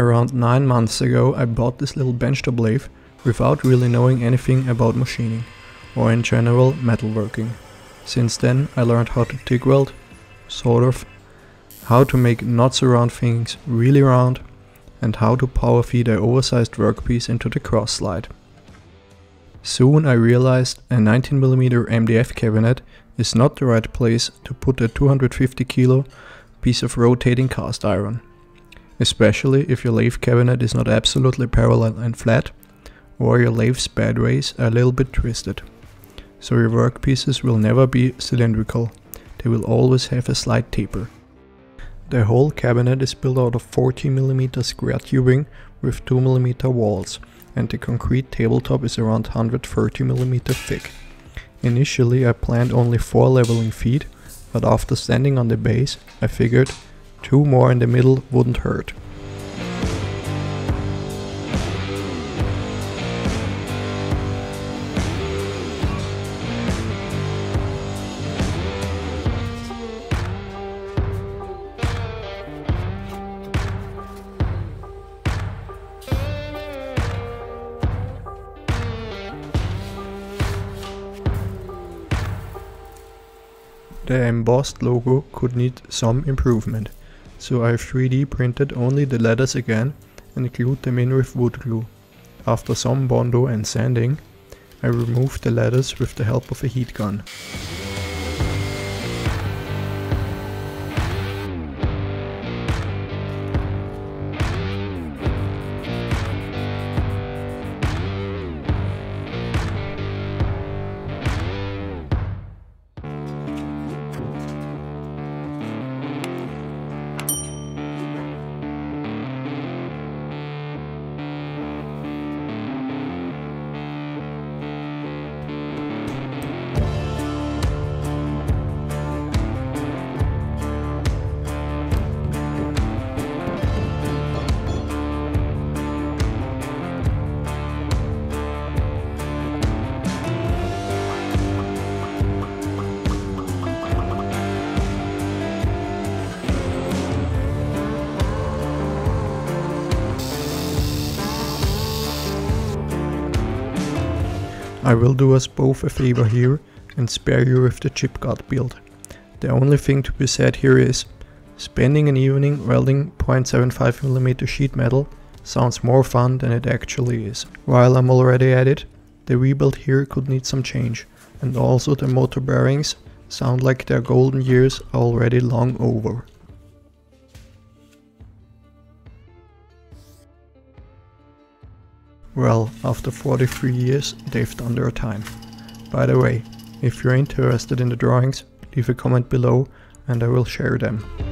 Around 9 months ago I bought this little benchtop lathe without really knowing anything about machining or in general metalworking. Since then I learned how to TIG weld, sort of, how to make knots around things really round, and how to power feed an oversized workpiece into the cross slide. Soon I realized a 19mm MDF cabinet is not the right place to put a 250kg piece of rotating cast iron, especially if your lathe cabinet is not absolutely parallel and flat, or your lathe's bedways are a little bit twisted. So your workpieces will never be cylindrical, they will always have a slight taper. The whole cabinet is built out of 40mm square tubing with 2mm walls, and the concrete tabletop is around 130mm thick. Initially I planned only 4 leveling feet, but after standing on the base I figured 2 more in the middle wouldn't hurt. The embossed logo could need some improvement, so I 3D printed only the letters again and glued them in with wood glue. After some bondo and sanding, I removed the letters with the help of a heat gun. I will do us both a favor here and spare you with the chip gut build. The only thing to be said here is, spending an evening welding 0.75mm sheet metal sounds more fun than it actually is. While I'm already at it, the rebuild here could need some change, and also the motor bearings sound like their golden years are already long over. Well, after 43 years, they've done their time. By the way, if you're interested in the drawings, leave a comment below and I will share them.